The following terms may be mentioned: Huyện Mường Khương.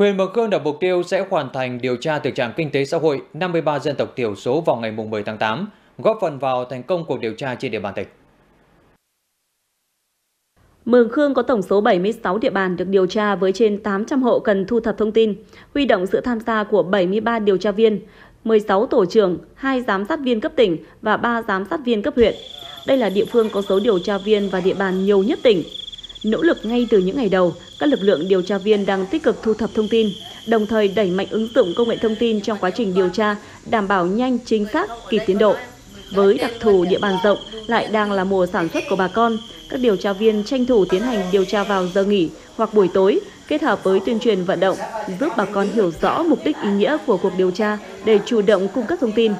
Huyện Mường Khương đặt mục tiêu sẽ hoàn thành điều tra thực trạng kinh tế xã hội 53 dân tộc thiểu số vào ngày 10 tháng 8, góp phần vào thành công cuộc điều tra trên địa bàn tỉnh. Mường Khương có tổng số 76 địa bàn được điều tra với trên 800 hộ cần thu thập thông tin, huy động sự tham gia của 73 điều tra viên, 16 tổ trưởng, 2 giám sát viên cấp tỉnh và 3 giám sát viên cấp huyện. Đây là địa phương có số điều tra viên và địa bàn nhiều nhất tỉnh. Nỗ lực ngay từ những ngày đầu, các lực lượng điều tra viên đang tích cực thu thập thông tin, đồng thời đẩy mạnh ứng dụng công nghệ thông tin trong quá trình điều tra, đảm bảo nhanh, chính xác, kịp tiến độ. Với đặc thù địa bàn rộng, lại đang là mùa sản xuất của bà con, các điều tra viên tranh thủ tiến hành điều tra vào giờ nghỉ hoặc buổi tối, kết hợp với tuyên truyền vận động, giúp bà con hiểu rõ mục đích ý nghĩa của cuộc điều tra để chủ động cung cấp thông tin.